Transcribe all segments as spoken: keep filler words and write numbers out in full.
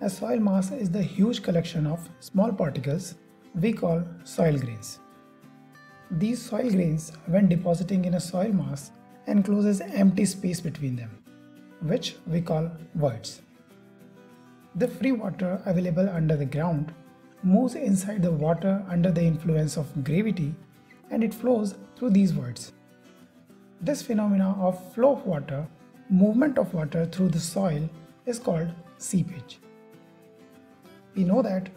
As soil mass is the huge collection of small particles we call soil grains. These soil grains, when depositing in a soil mass, encloses empty space between them, which we call voids. The free water available under the ground moves inside the water under the influence of gravity, and it flows through these voids. This phenomena of flow of water, movement of water through the soil, is called seepage. We know that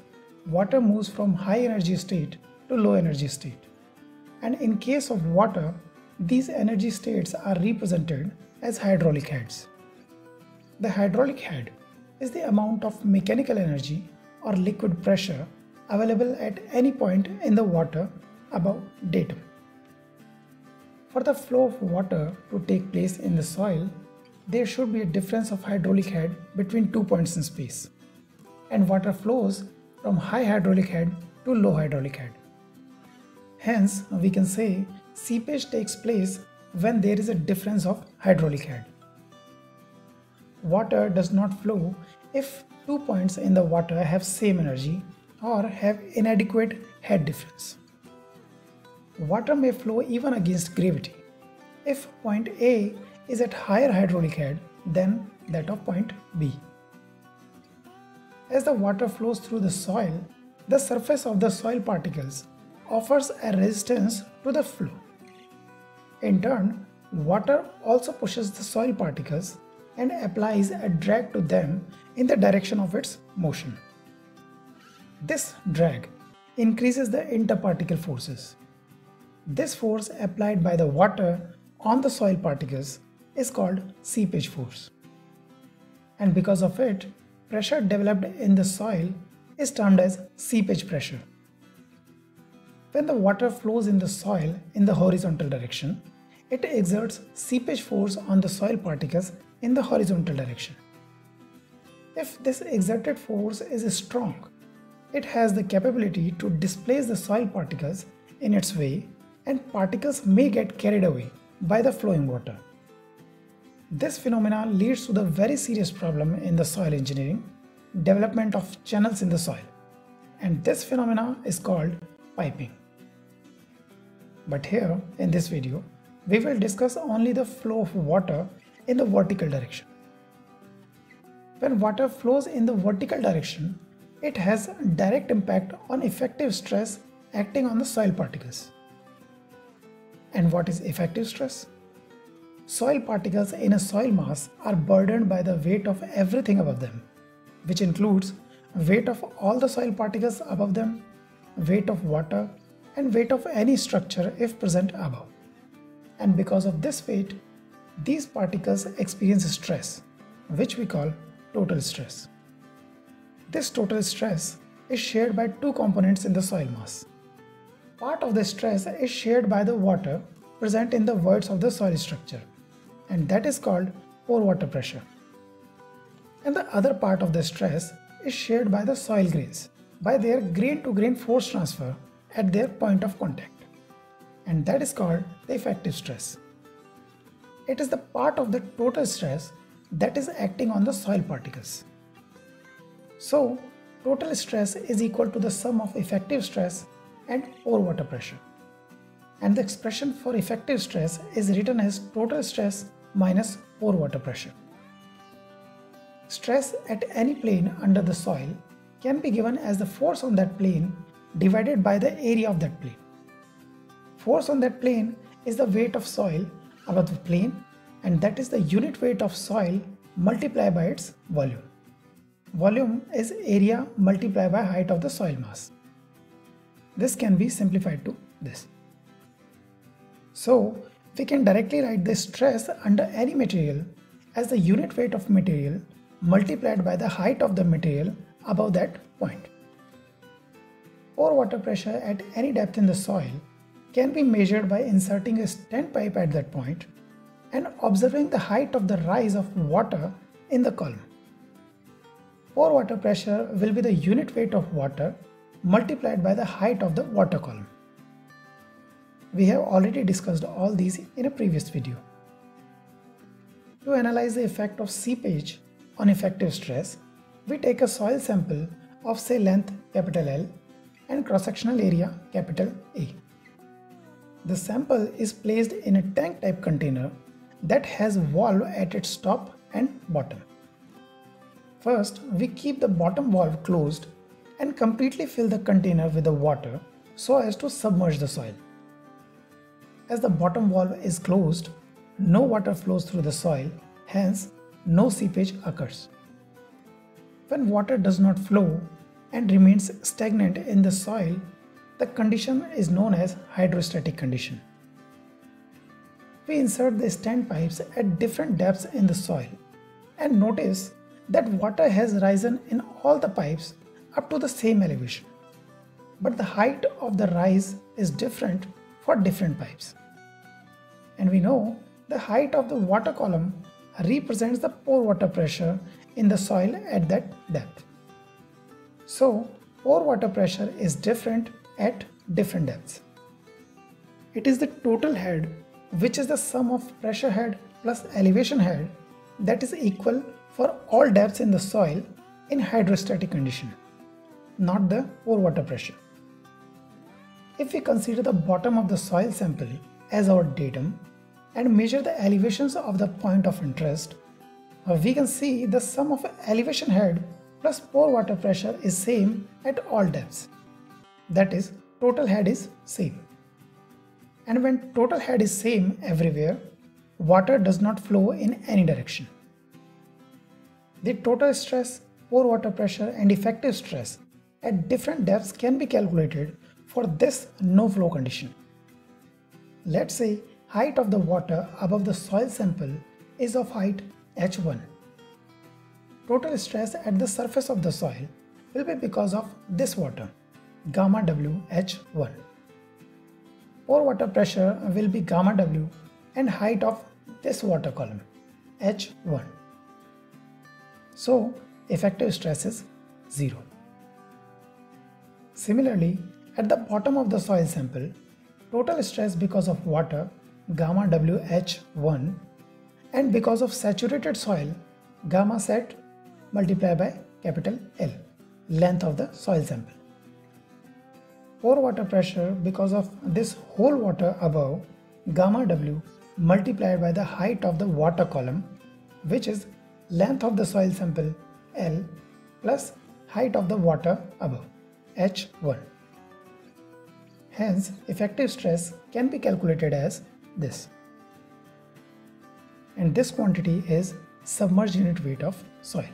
water moves from high energy state to low energy state, and in case of water, these energy states are represented as hydraulic heads. The hydraulic head is the amount of mechanical energy or liquid pressure available at any point in the water above datum. For the flow of water to take place in the soil, there should be a difference of hydraulic head between two points in space, and water flows from high hydraulic head to low hydraulic head. Hence, we can say seepage takes place when there is a difference of hydraulic head. Water does not flow if two points in the water have same energy or have inadequate head difference. Water may flow even against gravity if point A is at higher hydraulic head than that of point B. As the water flows through the soil, the surface of the soil particles offers a resistance to the flow. In turn, water also pushes the soil particles and applies a drag to them in the direction of its motion. This drag increases the interparticle forces. This force applied by the water on the soil particles is called seepage force, and because of it, pressure developed in the soil is termed as seepage pressure. When the water flows in the soil in the horizontal direction, it exerts seepage force on the soil particles in the horizontal direction. If this exerted force is strong, it has the capability to displace the soil particles in its way, and particles may get carried away by the flowing water. This phenomena leads to the very serious problem in the soil engineering, development of channels in the soil, and this phenomena is called piping. But here in this video, we will discuss only the flow of water in the vertical direction. When water flows in the vertical direction, it has direct impact on effective stress acting on the soil particles. And what is effective stress? Soil particles in a soil mass are burdened by the weight of everything above them, which includes weight of all the soil particles above them, weight of water, and weight of any structure if present above. And because of this weight, these particles experience stress, which we call total stress. This total stress is shared by two components in the soil mass. Part of the stress is shared by the water present in the voids of the soil structure, and that is called pore water pressure. And the other part of the stress is shared by the soil grains by their grain-to-grain force transfer at their point of contact, and that is called the effective stress. It is the part of the total stress that is acting on the soil particles. So, total stress is equal to the sum of effective stress and pore water pressure, and the expression for effective stress is written as total stress minus pore water pressure. Stress at any plane under the soil can be given as the force on that plane divided by the area of that plane. Force on that plane is the weight of soil above the plane, and that is the unit weight of soil multiplied by its volume. Volume is area multiplied by height of the soil mass. This can be simplified to this. So, we can directly write this stress under any material as the unit weight of material multiplied by the height of the material above that point. Pore water pressure at any depth in the soil can be measured by inserting a standpipe at that point and observing the height of the rise of water in the column. Pore water pressure will be the unit weight of water multiplied by the height of the water column. We have already discussed all these in a previous video. To analyze the effect of seepage on effective stress, we take a soil sample of say length capital L and cross-sectional area capital A. The sample is placed in a tank type container that has valve at its top and bottom. First, we keep the bottom valve closed and completely fill the container with the water so as to submerge the soil. As the bottom valve is closed, no water flows through the soil, hence no seepage occurs. When water does not flow and remains stagnant in the soil, the condition is known as hydrostatic condition. We insert the standpipes at different depths in the soil and notice that water has risen in all the pipes up to the same elevation, but the height of the rise is different for different pipes. And we know the height of the water column represents the pore water pressure in the soil at that depth. So, pore water pressure is different at different depths. It is the total head, which is the sum of pressure head plus elevation head, that is equal for all depths in the soil in hydrostatic condition, not the pore water pressure. If we consider the bottom of the soil sample as our datum and measure the elevations of the point of interest, we can see the sum of elevation head plus pore water pressure is same at all depths. That is, total head is same. And when total head is same everywhere, water does not flow in any direction. The total stress, pore water pressure and effective stress at different depths can be calculated for this no flow condition. Let's say height of the water above the soil sample is of height H one. Total stress at the surface of the soil will be because of this water, gamma W H one. Pore water pressure will be gamma W and height of this water column H one. So, effective stress is zero. Similarly, at the bottom of the soil sample, total stress because of water gamma W H one and because of saturated soil gamma set multiplied by capital L, length of the soil sample. Pore water pressure because of this whole water above gamma W multiplied by the height of the water column, which is length of the soil sample L plus height of the water above H one. Hence, effective stress can be calculated as this. And this quantity is submerged unit weight of soil.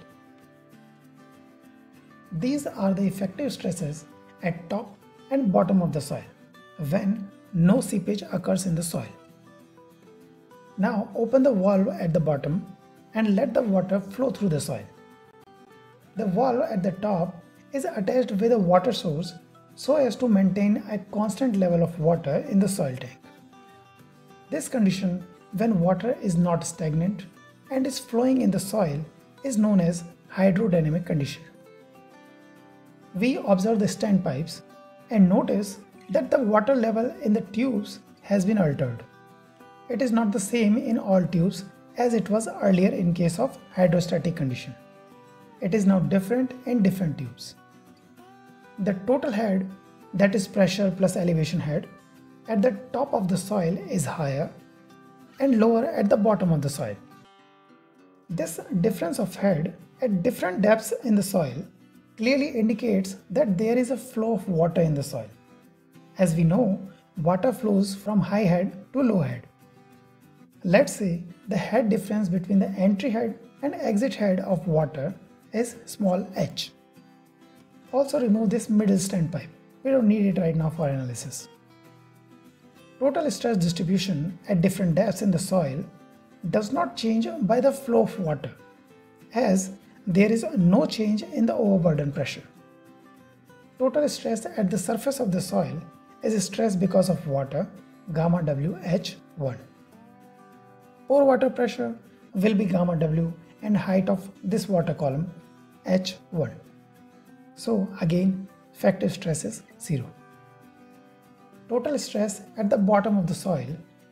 These are the effective stresses at top and bottom of the soil when no seepage occurs in the soil. Now open the valve at the bottom and let the water flow through the soil. The valve at the top is attached with a water source so as to maintain a constant level of water in the soil tank. This condition, when water is not stagnant and is flowing in the soil, is known as hydrodynamic condition. We observe the standpipes and notice that the water level in the tubes has been altered. It is not the same in all tubes as it was earlier in case of hydrostatic condition. It is now different in different tubes. The total head, that is pressure plus elevation head, at the top of the soil is higher and lower at the bottom of the soil. This difference of head at different depths in the soil clearly indicates that there is a flow of water in the soil. As we know, water flows from high head to low head. Let's say the head difference between the entry head and exit head of water is small h. Also remove this middle standpipe. We don't need it right now for analysis. Total stress distribution at different depths in the soil does not change by the flow of water, as there is no change in the overburden pressure. Total stress at the surface of the soil is stress because of water, gamma W H one. Pore water pressure will be gamma W and height of this water column H one. So again, effective stress is zero. Total stress at the bottom of the soil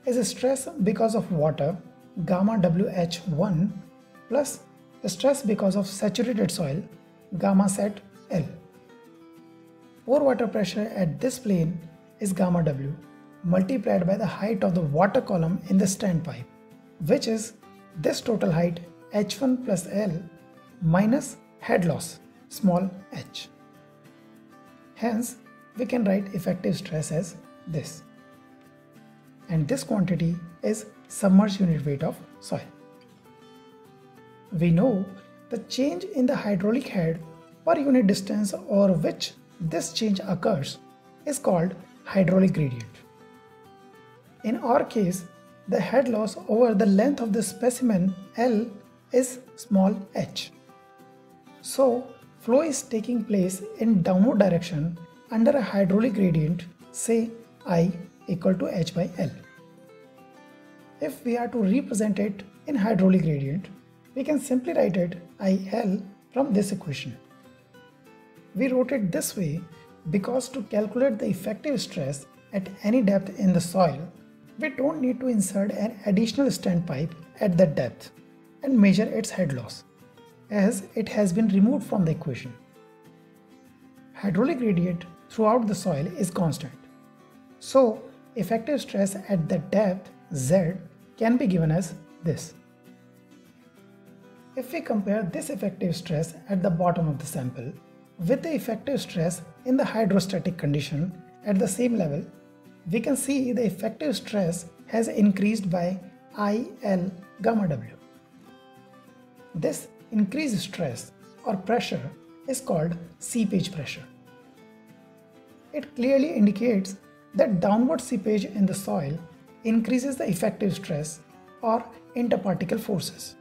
is stress because of water, gamma W H one, plus stress because of saturated soil gamma set L. Pore water pressure at this plane is gamma W multiplied by the height of the water column in the standpipe, which is this total height H one plus L minus head loss small h. Hence, we can write effective stress as this, and this quantity is submerged unit weight of soil. We know the change in the hydraulic head per unit distance over which this change occurs is called hydraulic gradient. In our case, the head loss over the length of the specimen L is small h. So, flow is taking place in downward direction under a hydraulic gradient, say I equal to h by L. If we are to represent it in hydraulic gradient, we can simply write it I L from this equation. We wrote it this way because to calculate the effective stress at any depth in the soil, we don't need to insert an additional standpipe at that depth and measure its head loss, as it has been removed from the equation. Hydraulic gradient throughout the soil is constant, so effective stress at the depth Z can be given as this. If we compare this effective stress at the bottom of the sample with the effective stress in the hydrostatic condition at the same level, we can see the effective stress has increased by I L gamma W. This increased stress or pressure is called seepage pressure. It clearly indicates that downward seepage in the soil increases the effective stress or interparticle forces.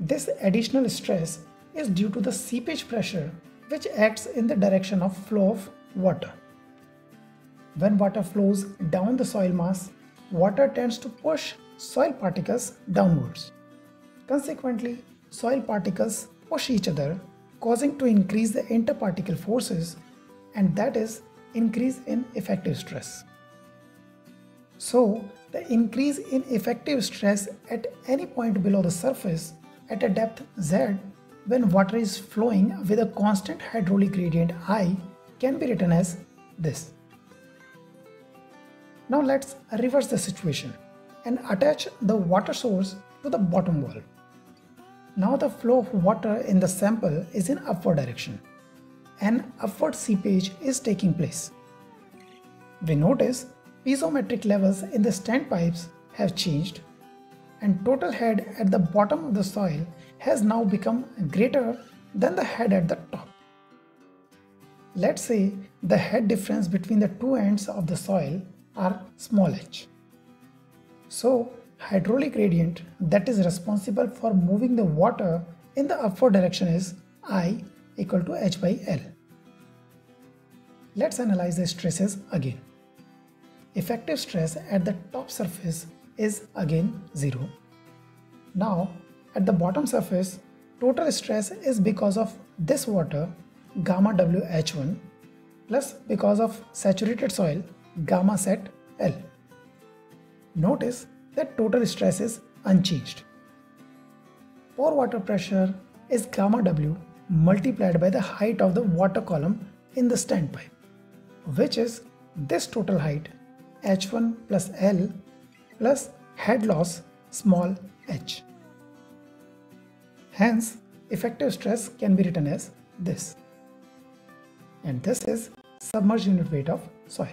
This additional stress is due to the seepage pressure, which acts in the direction of flow of water. When water flows down the soil mass, water tends to push soil particles downwards. Consequently, soil particles push each other, causing to increase the interparticle forces, and that is increase in effective stress. So, the increase in effective stress at any point below the surface at a depth Z when water is flowing with a constant hydraulic gradient I can be written as this. Now let's reverse the situation and attach the water source to the bottom wall. Now the flow of water in the sample is in upward direction and upward seepage is taking place. We notice piezometric levels in the standpipes have changed and total head at the bottom of the soil has now become greater than the head at the top. Let's say the head difference between the two ends of the soil are small h. So, hydraulic gradient that is responsible for moving the water in the upward direction is I equal to h by L. Let's analyze the stresses again. Effective stress at the top surface is again zero. Now, at the bottom surface, total stress is because of this water gamma W H one plus because of saturated soil gamma set L. Notice that total stress is unchanged. Pore water pressure is gamma W multiplied by the height of the water column in the standpipe, which is this total height H one plus L plus head loss small h. Hence, effective stress can be written as this, and this is submerged unit weight of soil.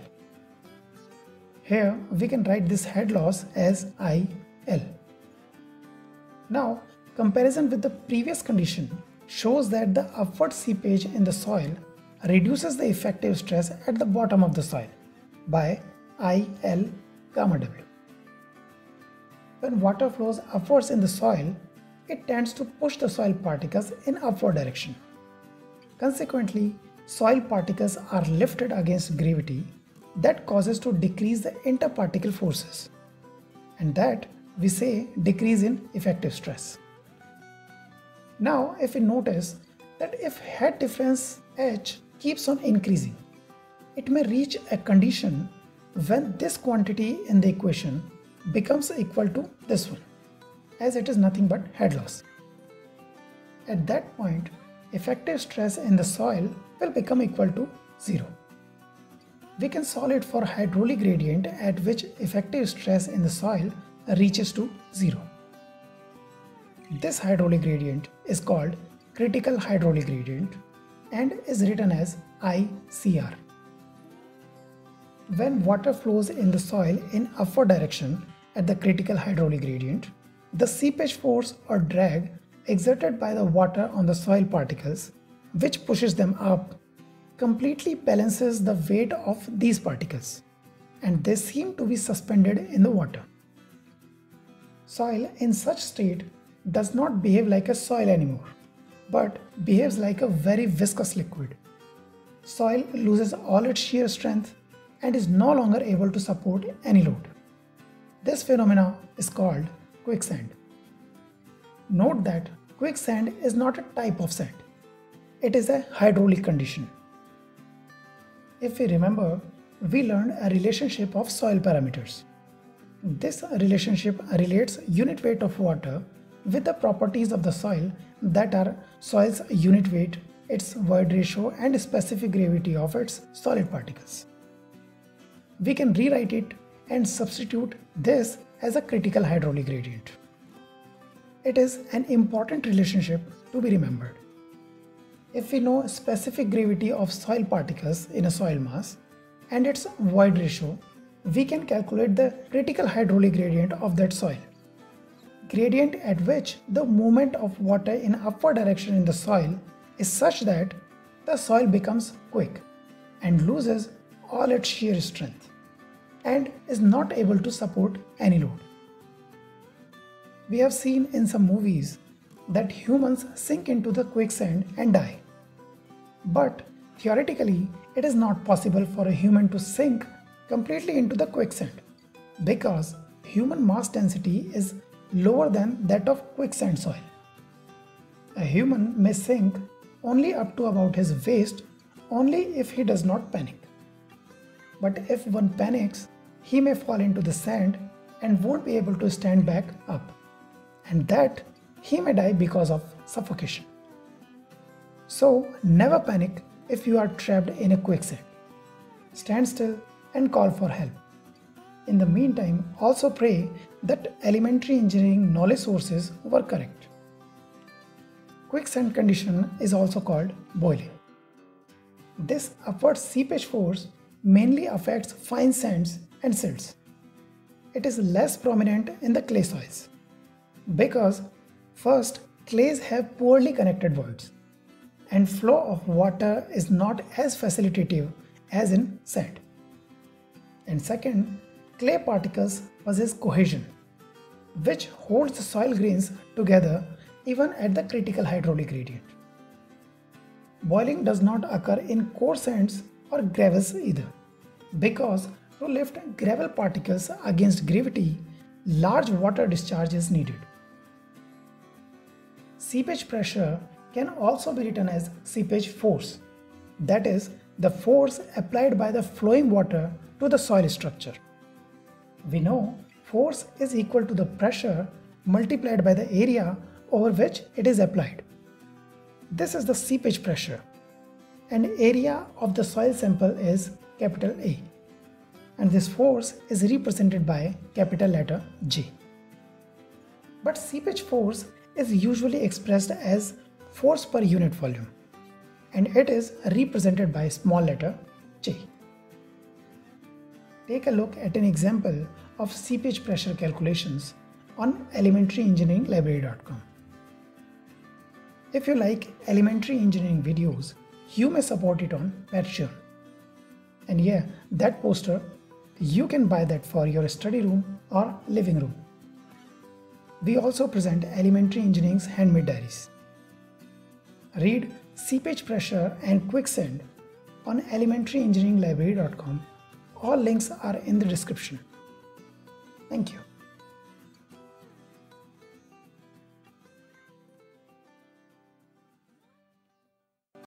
Here we can write this head loss as I L. Now, comparison with the previous condition shows that the upward seepage in the soil reduces the effective stress at the bottom of the soil by I L gamma W. When water flows upwards in the soil, it tends to push the soil particles in upward direction. Consequently, soil particles are lifted against gravity that causes to decrease the interparticle forces, and that we say decrease in effective stress. Now, if we notice that if head difference h keeps on increasing, it may reach a condition when this quantity in the equation becomes equal to this one, as it is nothing but head loss. At that point, effective stress in the soil will become equal to zero. We can solve it for hydraulic gradient at which effective stress in the soil reaches to zero. This hydraulic gradient is called critical hydraulic gradient and is written as I C R. When water flows in the soil in upward direction at the critical hydraulic gradient, the seepage force or drag exerted by the water on the soil particles, which pushes them up, completely balances the weight of these particles, and they seem to be suspended in the water. Soil in such state does not behave like a soil anymore, but behaves like a very viscous liquid. Soil loses all its shear strength and is no longer able to support any load. This phenomena is called quicksand. Note that quicksand is not a type of sand. It is a hydraulic condition. If we remember, we learned a relationship of soil parameters. This relationship relates unit weight of water with the properties of the soil, that are soil's unit weight, its void ratio, and specific gravity of its solid particles. We can rewrite it and substitute this as a critical hydraulic gradient. It is an important relationship to be remembered. If we know specific gravity of soil particles in a soil mass and its void ratio, we can calculate the critical hydraulic gradient of that soil. Gradient at which the movement of water in upward direction in the soil is such that the soil becomes quick and loses all its shear strength and is not able to support any load. We have seen in some movies that humans sink into the quicksand and die. But theoretically, it is not possible for a human to sink completely into the quicksand because human mass density is lower than that of quicksand soil. A human may sink only up to about his waist only if he does not panic. But if one panics, he may fall into the sand and won't be able to stand back up, and that he may die because of suffocation. So never panic if you are trapped in a quicksand. Stand still and call for help. In the meantime, also pray that elementary engineering knowledge sources were correct. Quicksand condition is also called boiling. This upward seepage force mainly affects fine sands and silts. It is less prominent in the clay soils because, first, clays have poorly connected voids and flow of water is not as facilitative as in sand. And second, clay particles possess cohesion, which holds the soil grains together even at the critical hydraulic gradient. Boiling does not occur in coarse sands or gravels either, because to lift gravel particles against gravity, large water discharge is needed. Seepage pressure can also be written as seepage force, that is, the force applied by the flowing water to the soil structure. We know force is equal to the pressure multiplied by the area over which it is applied. This is the seepage pressure, and area of the soil sample is capital A, and this force is represented by capital letter J. But seepage force is usually expressed as force per unit volume, and it is represented by small letter J. Take a look at an example of seepage pressure calculations on elementary engineering library dot com. If you like elementary engineering videos, you may support it on Patreon. And yeah, that poster, you can buy that for your study room or living room. We also present elementary engineering's handmade diaries. Read Seepage Pressure and Quicksand on elementary engineering library dot com. All links are in the description. Thank you.